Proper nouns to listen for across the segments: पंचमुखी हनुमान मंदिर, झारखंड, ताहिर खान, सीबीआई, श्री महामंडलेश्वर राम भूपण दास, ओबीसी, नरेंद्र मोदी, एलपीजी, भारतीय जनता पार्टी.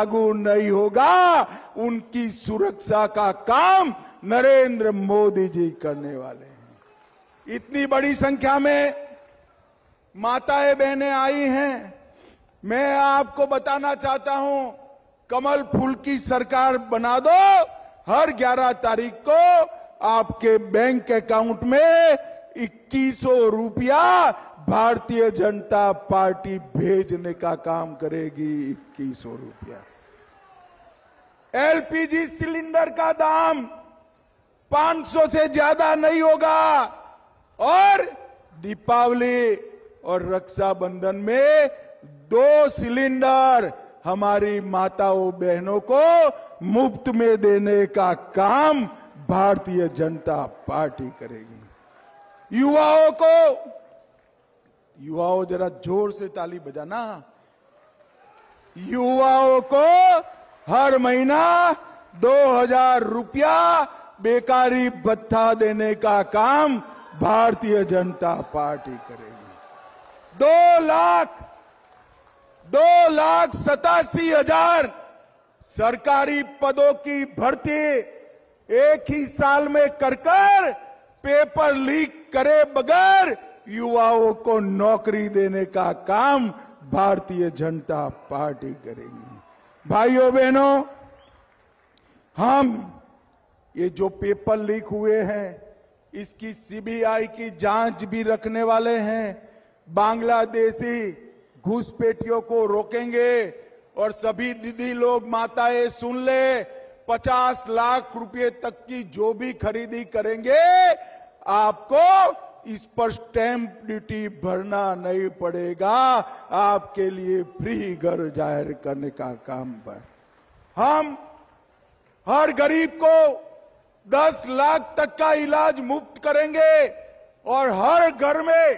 लागू नहीं होगा, उनकी सुरक्षा का काम नरेंद्र मोदी जी करने वाले हैं। इतनी बड़ी संख्या में माताएं बहनें आई हैं। मैं आपको बताना चाहता हूं, कमल फूल की सरकार बना दो, हर 11 तारीख को आपके बैंक अकाउंट में 2100 रुपया भारतीय जनता पार्टी भेजने का काम करेगी। 2100 रुपया। एलपीजी सिलेंडर का दाम 500 से ज्यादा नहीं होगा और दीपावली और रक्षाबंधन में 2 सिलेंडर हमारी माताओं बहनों को मुफ्त में देने का काम भारतीय जनता पार्टी करेगी। युवाओं जरा जोर से ताली बजाना। युवाओं को हर महीना 2000 रुपया बेकारी भत्ता देने का काम भारतीय जनता पार्टी करेगी। 2,87,000 सरकारी पदों की भर्ती एक ही साल में करकर पेपर लीक करे बगैर युवाओं को नौकरी देने का काम भारतीय जनता पार्टी करेगी। भाइयों बहनों, हम ये जो पेपर लीक हुए हैं इसकी सीबीआई की जांच भी रखने वाले हैं। बांग्लादेशी घुसपैठियों को रोकेंगे। और सभी दीदी लोग माताएं सुन ले, 50 लाख रुपए तक की जो भी खरीदी करेंगे आपको इस पर स्टैंप ड्यूटी भरना नहीं पड़ेगा, आपके लिए फ्री घर जाहिर करने का काम पर। हम हर गरीब को 10 लाख तक का इलाज मुफ्त करेंगे और हर घर में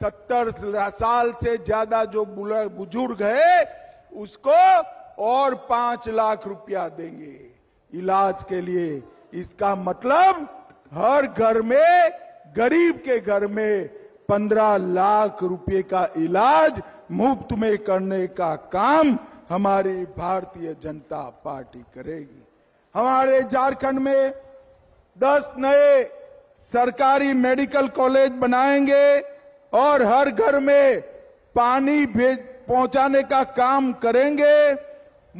70 साल से ज्यादा जो बुजुर्ग है उसको और 5 लाख रुपया देंगे इलाज के लिए। इसका मतलब हर घर में, गरीब के घर में 15 लाख रुपए का इलाज मुफ्त में करने का काम हमारी भारतीय जनता पार्टी करेगी। हमारे झारखंड में 10 नए सरकारी मेडिकल कॉलेज बनाएंगे और हर घर में पानी पहुंचाने का काम करेंगे।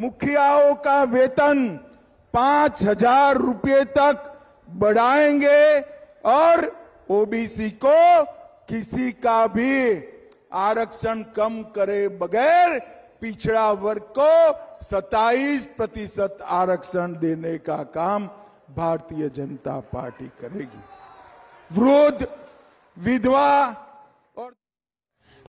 मुखियाओं का वेतन 5000 रुपए तक बढ़ाएंगे और ओबीसी को किसी का भी आरक्षण कम करे बगैर पिछड़ा वर्ग को 27% आरक्षण देने का काम भारतीय जनता पार्टी करेगी। वृद्ध, विधवा